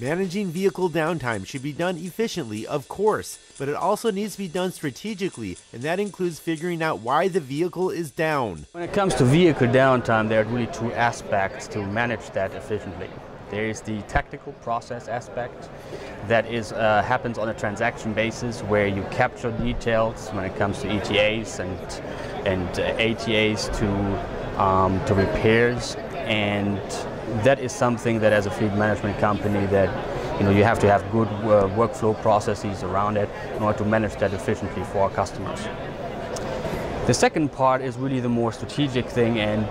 Managing vehicle downtime should be done efficiently, of course, but it also needs to be done strategically, and that includes figuring out why the vehicle is down. When it comes to vehicle downtime, there are really two aspects to manage that efficiently. There is the tactical process aspect that is happens on a transaction basis, where you capture details when it comes to ETAs and ATAs to repairs, and that is something that, as a fleet management company, that you have to have good workflow processes around it in order to manage that efficiently for our customers. The second part is really the more strategic thing, and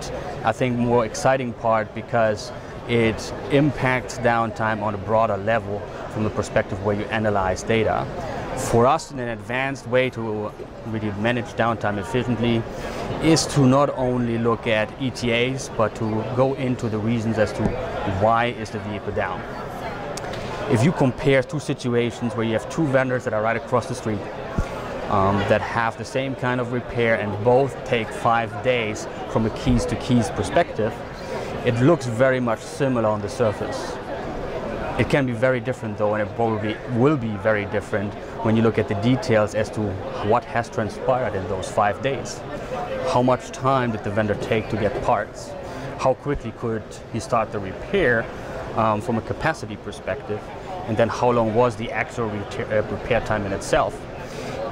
I think more exciting part, because it impacts downtime on a broader level from the perspective where you analyze data. For us, an advanced way to really manage downtime efficiently is to not only look at ETAs, but to go into the reasons as to why is the vehicle down. If you compare two situations where you have two vendors that are right across the street that have the same kind of repair, and both take 5 days from a keys-to-keys perspective, it looks very much similar on the surface. It can be very different though, and it probably will be very different when you look at the details as to what has transpired in those 5 days. How much time did the vendor take to get parts? How quickly could he start the repair from a capacity perspective? And then how long was the actual repair time in itself?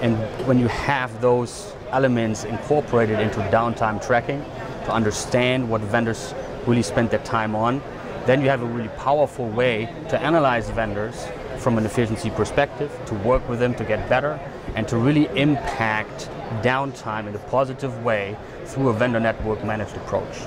And when you have those elements incorporated into downtime tracking to understand what vendors really spent their time on, then you have a really powerful way to analyze vendors from an efficiency perspective, to work with them to get better, and to really impact downtime in a positive way through a vendor network managed approach.